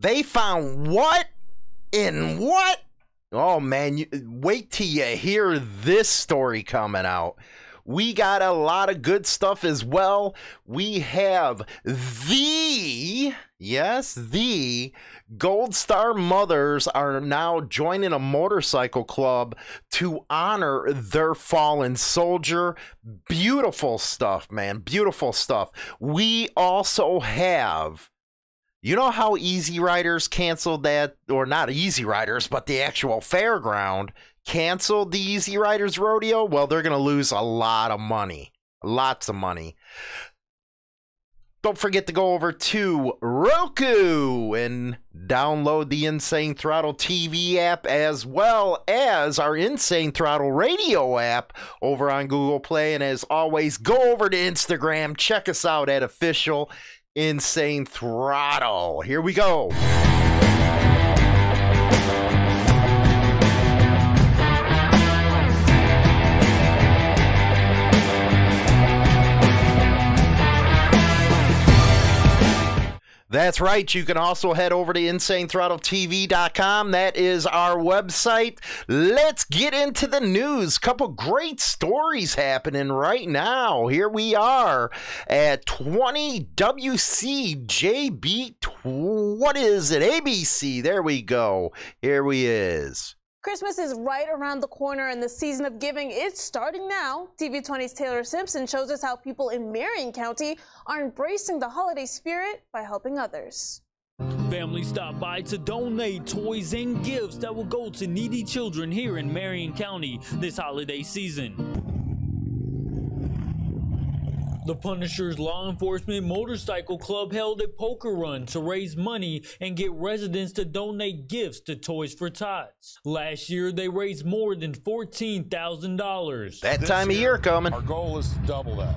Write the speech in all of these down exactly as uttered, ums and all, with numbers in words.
They found what in what? Oh, man, you, wait till you hear this story coming out. We got a lot of good stuff as well. We have the, yes, the Gold Star Mothers are now joining a motorcycle club to honor their fallen soldier. Beautiful stuff, man. Beautiful stuff. We also have, you know how Easy Riders canceled that, or not Easy Riders, but the actual fairground canceled the Easy Riders Rodeo? Well, they're going to lose a lot of money. Lots of money. Don't forget to go over to Roku and download the Insane Throttle T V app as well as our Insane Throttle Radio app over on Google Play. And as always, go over to Instagram. Check us out at Official Insane Throttle. Here we go. That's right. You can also head over to Insane Throttle T V dot com. That is our website. Let's get into the news. Couple great stories happening right now. Here we are at twenty W C J B. What is it? A B C. There we go. Here we is. Christmas is right around the corner, and the season of giving is starting now. T V twenty's Taylor Simpson shows us how people in Marion County are embracing the holiday spirit by helping others. Families stop by to donate toys and gifts that will go to needy children here in Marion County this holiday season. The Punisher's Law Enforcement Motorcycle Club held a poker run to raise money and get residents to donate gifts to Toys for Tots. Last year, they raised more than fourteen thousand dollars. That time of year coming. Our goal is to double that.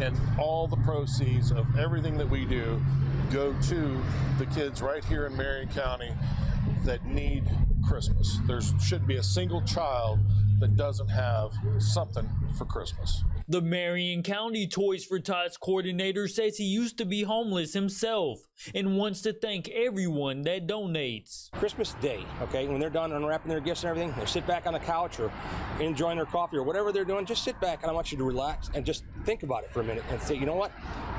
And all the proceeds of everything that we do go to the kids right here in Marion County that need Christmas. There shouldn't be a single child that doesn't have something for Christmas. The Marion County Toys for Tots coordinator says he used to be homeless himself and wants to thank everyone that donates. Christmas Day, okay, when they're done unwrapping their gifts and everything, they sit back on the couch or enjoying their coffee or whatever they're doing, just sit back and I want you to relax and just think about it for a minute and say, you know what?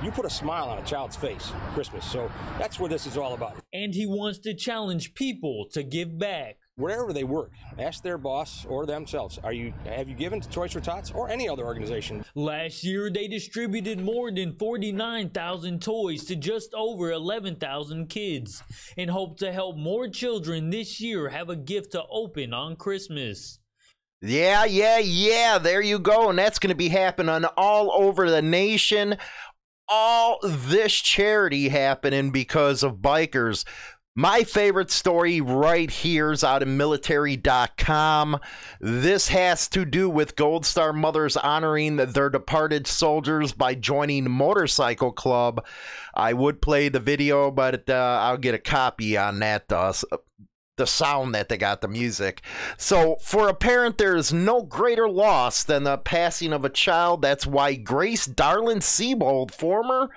You put a smile on a child's face, Christmas, so that's what this is all about. And he wants to challenge people to give back. Wherever they work, ask their boss or themselves, are you, have you given to Toys for Tots or any other organization? Last year, they distributed more than forty-nine thousand toys to just over eleven thousand kids and hope to help more children this year have a gift to open on Christmas. Yeah, yeah, yeah, there you go. And that's going to be happening all over the nation. All this charity happening because of bikers. My favorite story right here is out of military dot com. This has to do with Gold Star Mothers honoring their departed soldiers by joining the motorcycle club. I would play the video, but uh, I'll get a copy on that, uh, the sound that they got, the music. So for a parent, there is no greater loss than the passing of a child. That's why Grace Darlin Siebold, former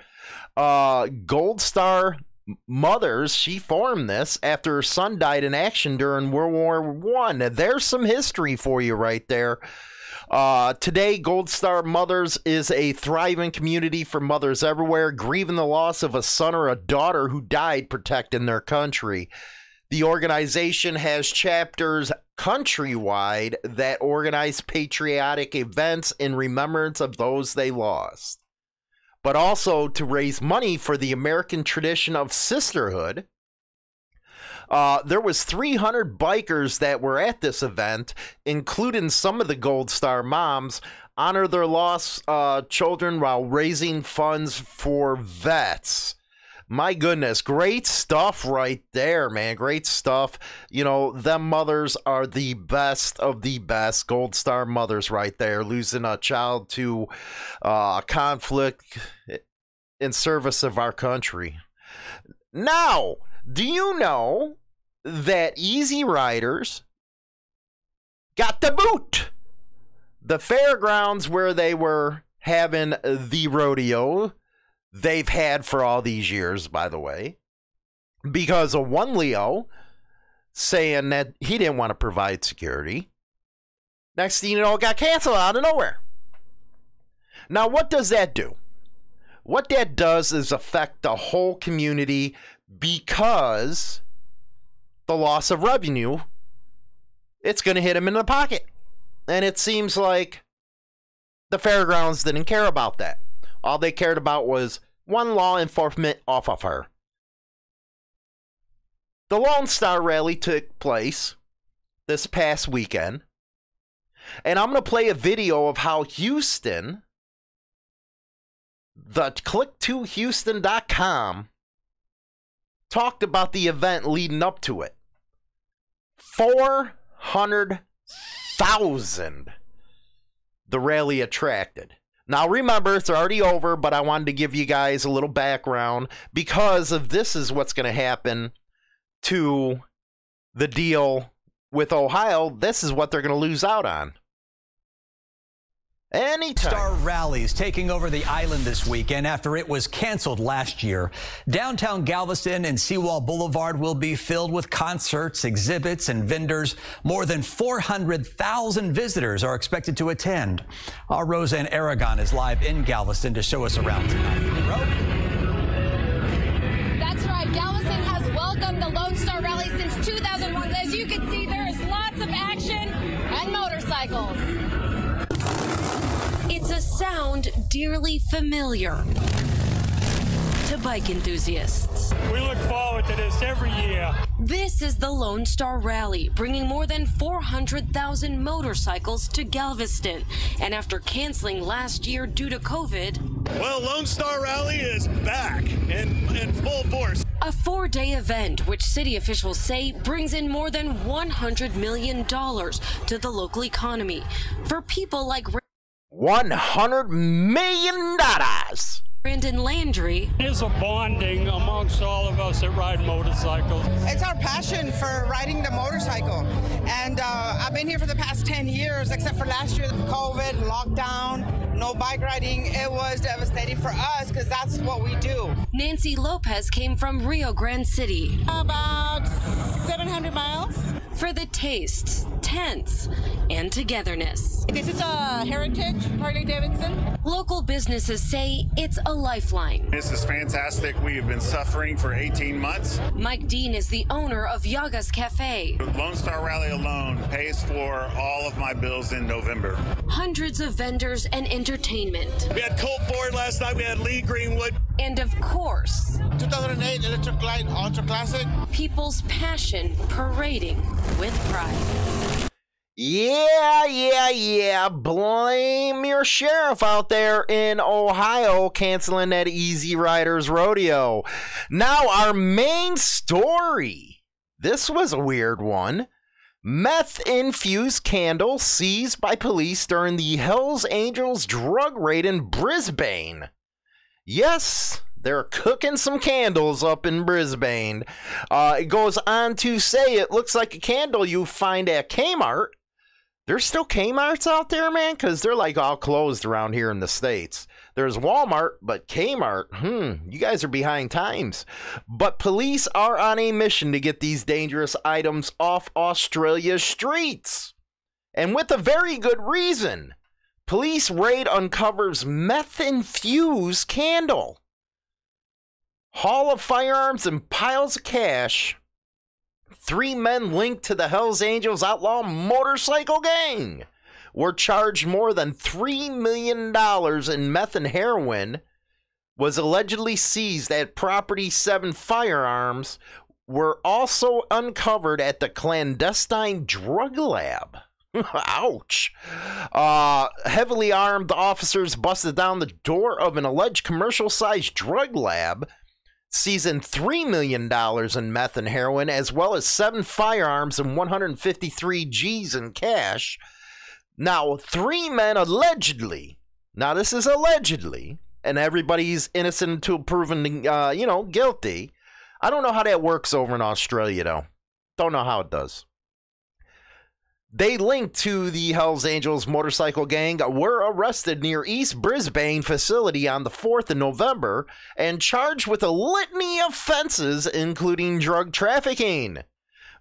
uh, Gold Star Mothers, she formed this after her son died in action during World War One. There's some history for you right there. Uh, today, Gold Star Mothers is a thriving community for mothers everywhere, grieving the loss of a son or a daughter who died protecting their country. The organization has chapters countrywide that organize patriotic events in remembrance of those they lost, but also to raise money for the American tradition of sisterhood. Uh, there was three hundred bikers that were at this event, including some of the Gold Star moms, honor their lost uh, children while raising funds for vets. My goodness, great stuff right there, man. Great stuff. You know, them mothers are the best of the best. Gold Star Mothers right there, losing a child to uh, conflict in service of our country. Now, do you know that Easy Riders got the boot? The fairgrounds where they were having the rodeo, they've had for all these years, by the way, because of one Leo saying that he didn't want to provide security. Next thing you know, it got canceled out of nowhere. Now, what does that do? What that does is affect the whole community because the loss of revenue, it's going to hit him in the pocket. And it seems like the fairgrounds didn't care about that. All they cared about was one law enforcement off of her. The Lone Star Rally took place this past weekend. And I'm going to play a video of how Houston, the Click to Houston dot com, talked about the event leading up to it. four hundred thousand the rally attracted. Now remember, it's already over, but I wanted to give you guys a little background because of this is what's going to happen to the deal with Ohio. This is what they're going to lose out on. Anytime. Star Rally's taking over the island this weekend after it was canceled last year. Downtown Galveston and Seawall Boulevard will be filled with concerts, exhibits, and vendors. More than four hundred thousand visitors are expected to attend. Our Roseanne Aragon is live in Galveston to show us around tonight. That's right. Galveston has welcomed the Lone Star Rally since two thousand one. As you can see, there is lots of action and motorcycles. It's a sound dearly familiar to bike enthusiasts. We look forward to this every year. This is the Lone Star Rally, bringing more than four hundred thousand motorcycles to Galveston. And after canceling last year due to COVID... Well, Lone Star Rally is back in, in full force. A four-day event, which city officials say brings in more than one hundred million dollars to the local economy. For people like... one hundred million dollars. Brandon Landry. It's a bonding amongst all of us that ride motorcycles. It's our passion for riding the motorcycle. And uh, I've been here for the past ten years, except for last year, COVID, lockdown, no bike riding. It was devastating for us because that's what we do. Nancy Lopez came from Rio Grande City. About seven hundred miles. For the tastes, tents, and togetherness. This is a Heritage Harley Davidson. Local businesses say it's a lifeline. This is fantastic. We have been suffering for eighteen months. Mike Dean is the owner of Yaga's Cafe. Lone Star Rally alone pays for all of my bills in November. Hundreds of vendors and entertainment. We had Cole Ford last night. We had Lee Greenwood. And of course, two thousand eight Electric Light Ultra Classic. People's passion parading with pride. Yeah, yeah, yeah. Blame your sheriff out there in Ohio canceling that Easy Riders Rodeo. Now, our main story. This was a weird one. Meth-infused candle seized by police during the Hells Angels drug raid in Brisbane. Yes, they're cooking some candles up in Brisbane. Uh, it goes on to say it looks like a candle you find at Kmart. There's still Kmarts out there, man, because they're like all closed around here in the States. There's Walmart, but Kmart, hmm, you guys are behind times. But police are on a mission to get these dangerous items off Australia's streets. And with a very good reason. Police raid uncovers meth-infused candle, haul of firearms, and piles of cash. Three men linked to the Hells Angels Outlaw Motorcycle Gang were charged. More than three million dollars in meth and heroin was allegedly seized at property. Seven firearms were also uncovered at the clandestine drug lab. Ouch. Uh, heavily armed officers busted down the door of an alleged commercial-sized drug lab, seizing three million dollars in meth and heroin, as well as seven firearms and one hundred fifty-three G's in cash. Now, three men allegedly, now this is allegedly, and everybody's innocent until proven, uh, you know, guilty. I don't know how that works over in Australia, though. Don't know how it does. They linked to the Hells Angels Motorcycle Gang were arrested near East Brisbane facility on the fourth of November and charged with a litany of offenses, including drug trafficking.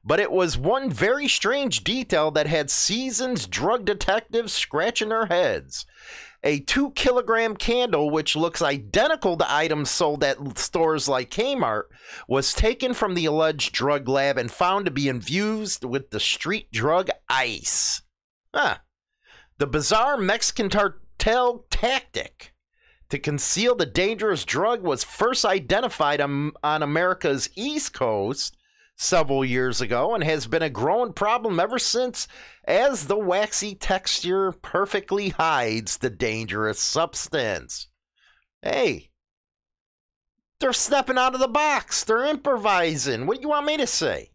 But it was one very strange detail that had seasoned drug detectives scratching their heads. A two kilogram candle, which looks identical to items sold at stores like Kmart, was taken from the alleged drug lab and found to be infused with the street drug ice. Huh. The bizarre Mexican cartel tactic to conceal the dangerous drug was first identified on, on America's East Coast several years ago and has been a growing problem ever since, as the waxy texture perfectly hides the dangerous substance. Hey, they're stepping out of the box. They're improvising. What do you want me to say?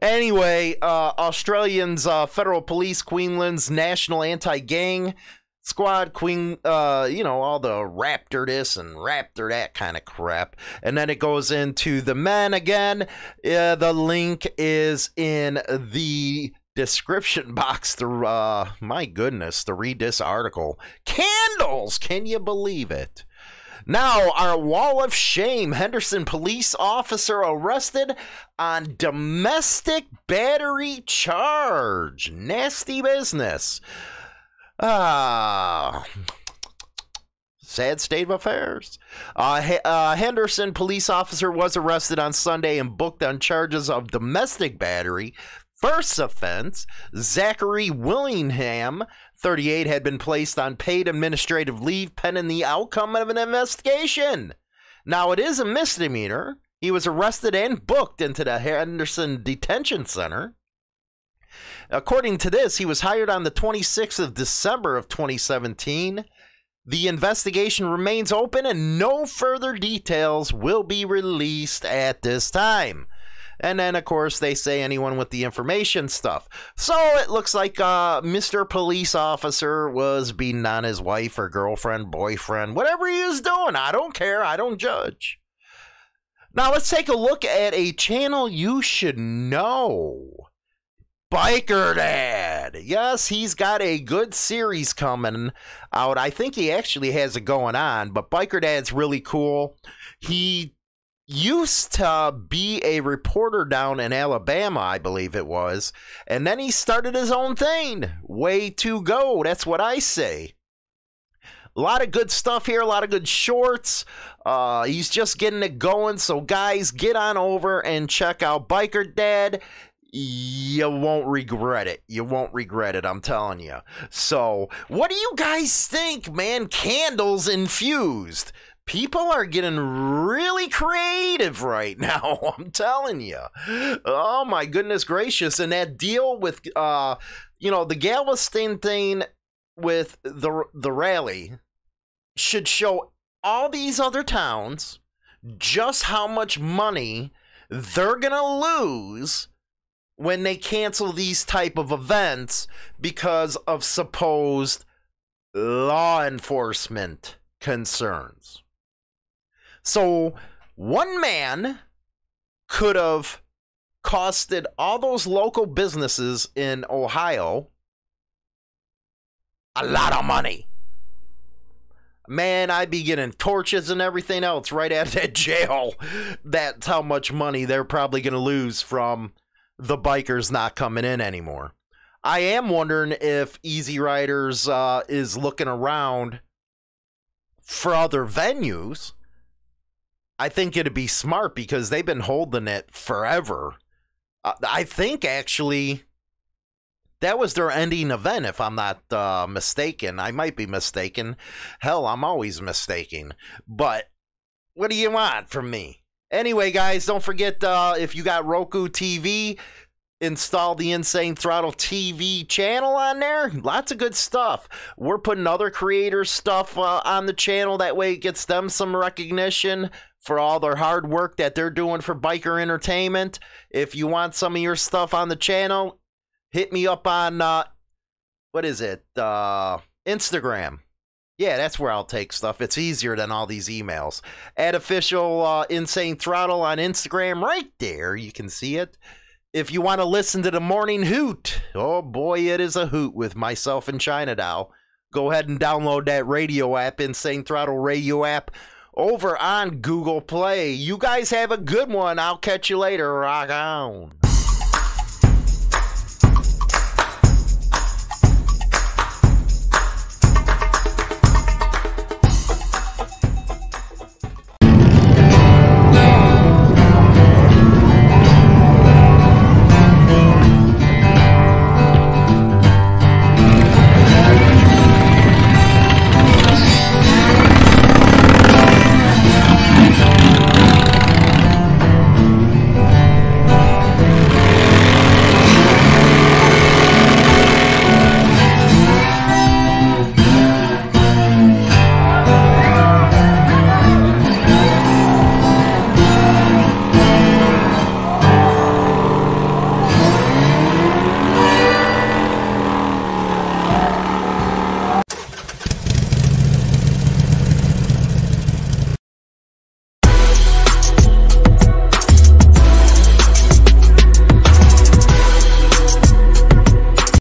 Anyway, uh, Australians, uh, Federal Police, Queensland's National Anti-Gang Squad, Queen, uh, you know, all the Raptor this and Raptor that kind of crap. And then it goes into the men again. Uh, the link is in the description box. The, uh, my goodness, to read this article. Candles! Can you believe it? Now, our wall of shame. Henderson police officer arrested on domestic battery charge. Nasty business. Ah, sad state of affairs. Uh, uh, Henderson police officer was arrested on Sunday and booked on charges of domestic battery. First offense, Zachary Willingham, thirty-eight, had been placed on paid administrative leave pending the outcome of an investigation. Now, it is a misdemeanor. He was arrested and booked into the Henderson Detention Center. According to this, he was hired on the twenty-sixth of December of twenty seventeen. The investigation remains open and no further details will be released at this time. And then, of course, they say anyone with the information stuff. So it looks like uh, Mister Police Officer was beating on his wife or girlfriend, boyfriend, whatever he is doing. I don't care. I don't judge. Now, let's take a look at a channel you should know. Biker Dad. Yes, he's got a good series coming out. I think he actually has it going on, but Biker Dad's really cool. He used to be a reporter down in Alabama, I believe it was, and then he started his own thing. Way to go. That's what I say. A lot of good stuff here, a lot of good shorts. Uh, he's just getting it going, so guys, get on over and check out Biker Dad. You won't regret it. You won't regret it, I'm telling you. So, what do you guys think, man? Candles infused. People are getting really creative right now, I'm telling you. Oh, my goodness gracious. And that deal with, uh, you know, the Galveston thing with the, the rally should show all these other towns just how much money they're going to lose when they cancel these type of events because of supposed law enforcement concerns. So one man could have costed all those local businesses in Ohio a lot of money. Man, I'd be getting torches and everything else right out of that jail. That's how much money they're probably going to lose from the bikers not coming in anymore. I am wondering if Easy Riders uh, is looking around for other venues. I think it'd be smart because they've been holding it forever. Uh, I think actually that was their ending event, if I'm not uh, mistaken. I might be mistaken. Hell, I'm always mistaken. But what do you want from me? Anyway, guys, don't forget, uh, if you got Roku T V, install the Insane Throttle T V channel on there. Lots of good stuff. We're putting other creators' stuff uh, on the channel. That way it gets them some recognition for all their hard work that they're doing for biker entertainment. If you want some of your stuff on the channel, hit me up on, uh, what is it, uh, Instagram. Yeah, that's where I'll take stuff. It's easier than all these emails. At official uh, Insane Throttle on Instagram, right there. You can see it. If you want to listen to the morning hoot, oh boy, it is a hoot with myself and China Doll. Go ahead and download that radio app, Insane Throttle Radio app, over on Google Play. You guys have a good one. I'll catch you later. Rock on.